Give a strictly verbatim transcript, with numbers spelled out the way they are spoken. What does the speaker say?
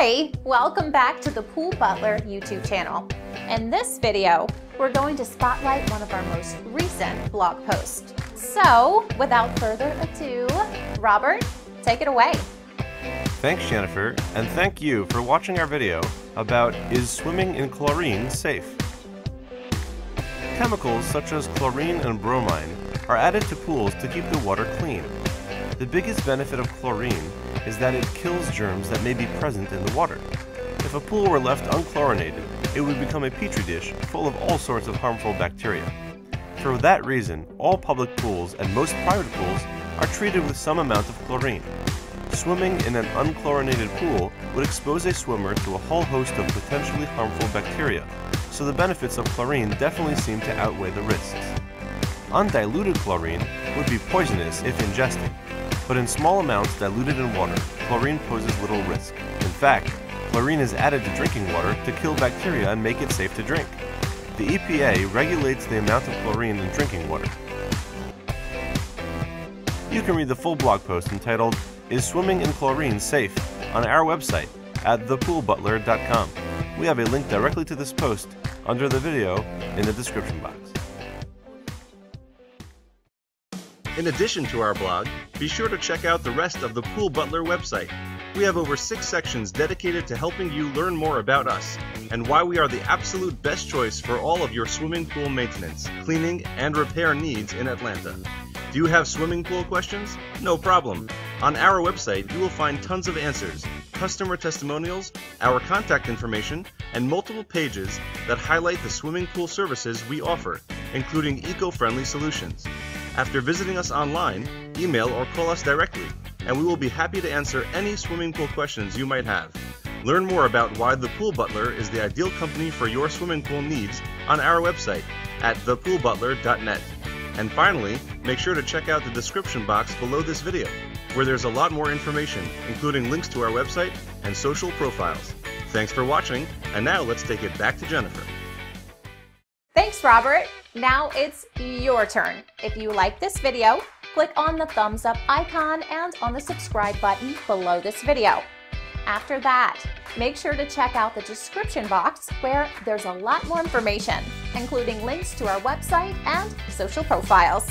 Hi, welcome back to the Pool Butler YouTube channel. In this video, we're going to spotlight one of our most recent blog posts. So, without further ado, Robert, take it away. Thanks, Jennifer, and thank you for watching our video about is swimming in chlorine safe? Chemicals such as chlorine and bromine are added to pools to keep the water clean. The biggest benefit of chlorine is that it kills germs that may be present in the water. If a pool were left unchlorinated, it would become a petri dish full of all sorts of harmful bacteria. For that reason, all public pools and most private pools are treated with some amount of chlorine. Swimming in an unchlorinated pool would expose a swimmer to a whole host of potentially harmful bacteria, so the benefits of chlorine definitely seem to outweigh the risks. Undiluted chlorine would be poisonous if ingested, but in small amounts diluted in water, chlorine poses little risk. In fact, chlorine is added to drinking water to kill bacteria and make it safe to drink. The E P A regulates the amount of chlorine in drinking water. You can read the full blog post entitled, Is Swimming in Chlorine Safe? On our website at the pool butler dot com. We have a link directly to this post under the video in the description box. In addition to our blog, be sure to check out the rest of the Pool Butler website. We have over six sections dedicated to helping you learn more about us and why we are the absolute best choice for all of your swimming pool maintenance, cleaning, and repair needs in Atlanta. Do you have swimming pool questions? No problem. On our website, you will find tons of answers, customer testimonials, our contact information, and multiple pages that highlight the swimming pool services we offer, including eco-friendly solutions. After visiting us online, email or call us directly, and we will be happy to answer any swimming pool questions you might have. Learn more about why The Pool Butler is the ideal company for your swimming pool needs on our website at the pool butler dot net. And finally, make sure to check out the description box below this video, where there's a lot more information, including links to our website and social profiles. Thanks for watching, and now let's take it back to Jennifer. Thanks, Robert. Now it's your turn. If you like this video, click on the thumbs up icon and on the subscribe button below this video. After that, make sure to check out the description box where there's a lot more information, including links to our website and social profiles.